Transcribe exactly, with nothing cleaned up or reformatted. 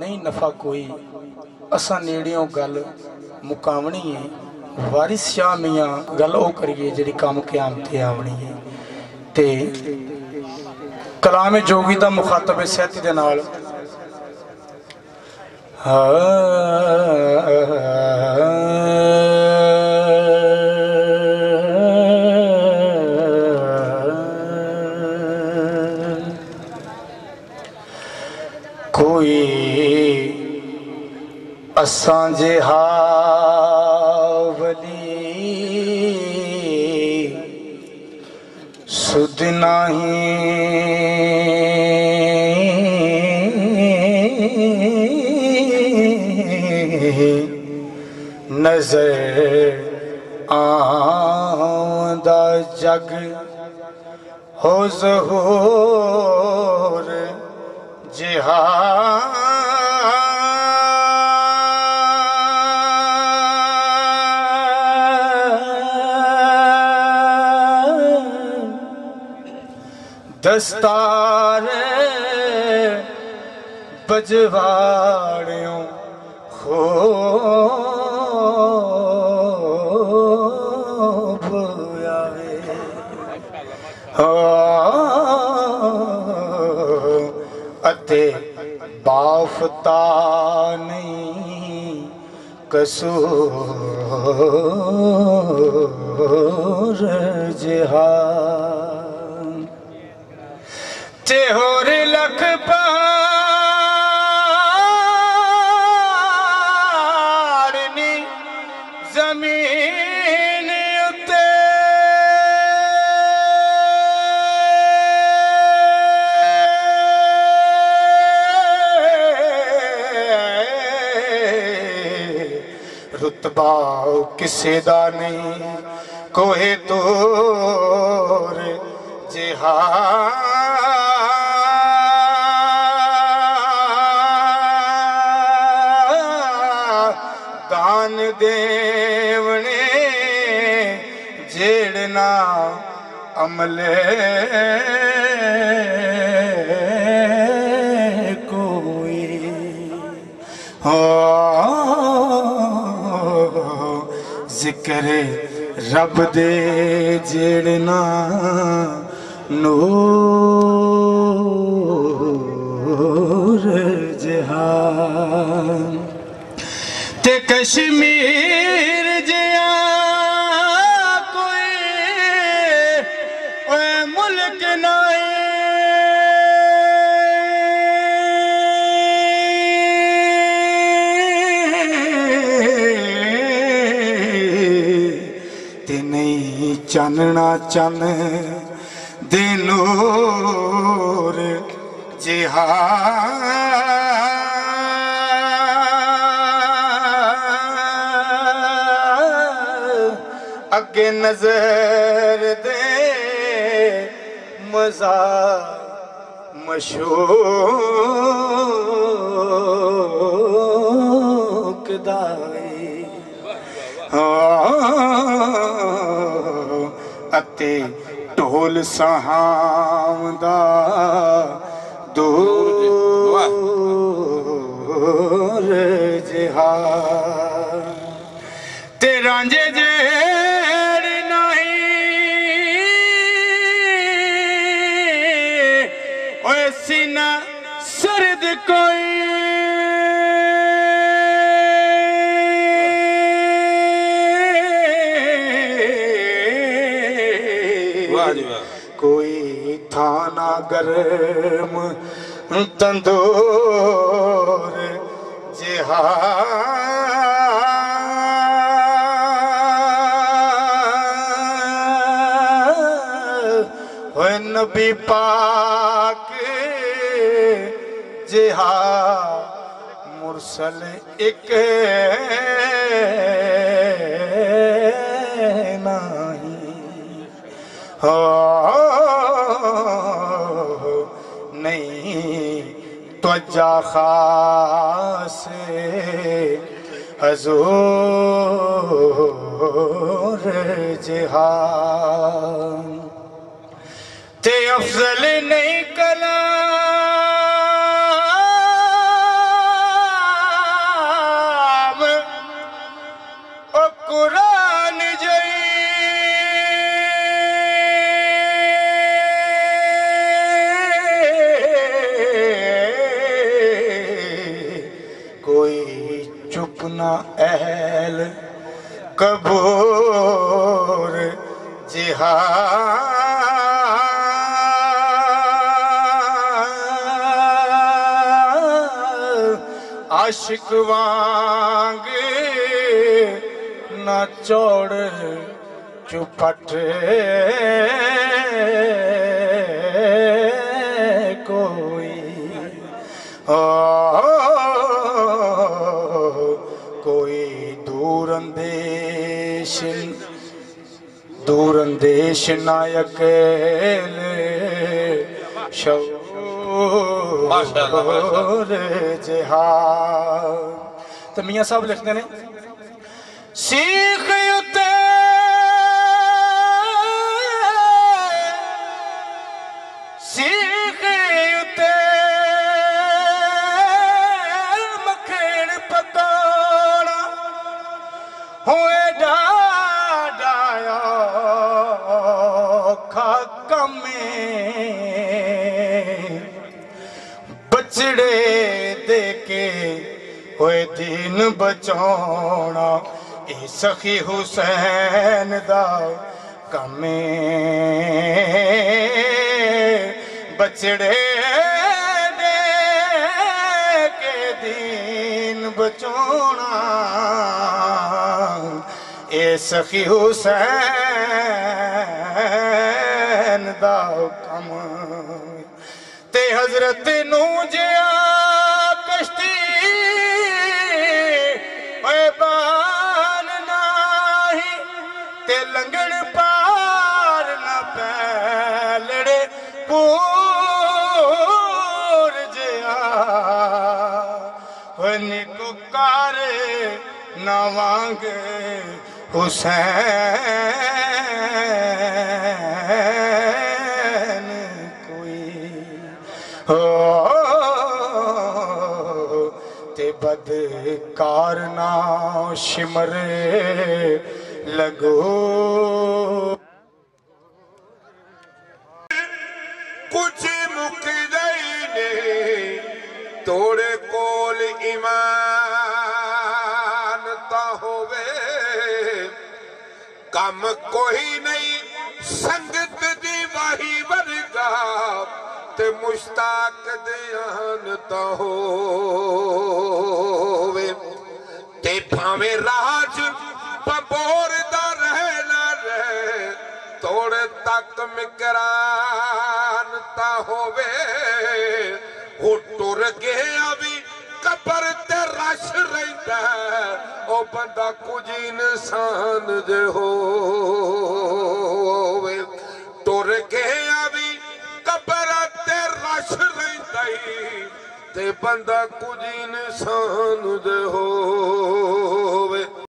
नहीं नफा कोई, असा नेड़ियों गल मुकावनी है। वारिस शाह मियाँ गल ओ करिए जिहड़ी काम क्यामत आवनी है। ते कलाम जोगी दा मुखातब है सहती दे नाल। कोई असांजे हावली सुध नहीं नजर आंदा जग हो ज़हूर जहां दस्तार बजवाड़ियों खो अते बाफता नहीं कसूर जहां तेहोर लख पारनी जमीन रुतबा किसे दा नहीं कोहे तोर जहां दान देवने जेड़ना अमले कोई हो करे रब दे जेड़ना नूर जहां ते कश्मीर जिया कोई ओए मुल्क नहीं चानना चन दे नूर जहां अगे नजर दे मजा मशूक दाई अते ढोल सहावदा दूर जहां ते रांझे जेड़ नहीं ओए सीना सरद कोई कोई थाना गर्म तंदूर जहां ओए नबी पाक जहां मुरसल एक नहीं हो त्वजा खास हजूर जहां ते अफजल नहीं कला ना अहल कबूर जिहाद आशिक वांग ना चौड़ चुपट कोई ओ, कोई दूर अंदेश दूर अंदेश नायक जहां मियां साहब लिखते हैं सीख उते सीख उते मक्खन पकौड़ा होए डाडाया खाकमे बचड़े देके होए दिन बचाना ए सखी हुसैन दा कमे बचड़े दे के दीन बचाना ए सखी हुसैन दा कम ते हजरत नू जिया कश्ती ओए लंगड़ पार ना पैलड़े पूर जिया निकुकार ना वांगे हुसैन कोई हो ते बदकार ना शिमरे लगो कुछ मुकद तोड़े कोल ईमान ता होवे कम कोई नहीं संगत दी वाही वर्गा ते मुश्ताक दयान ता होवे ते भावे राज बबोर दा रहे ना रहे तोड़े तक मिकरान ता होवे ओ टुर गया भी कबर ते रश रहिंदा ओ बंदा कुछ इंसान जे होवे टुर गया भी कबर ते रश रहिंदा ते बंदा कुछ इंसान जे होवे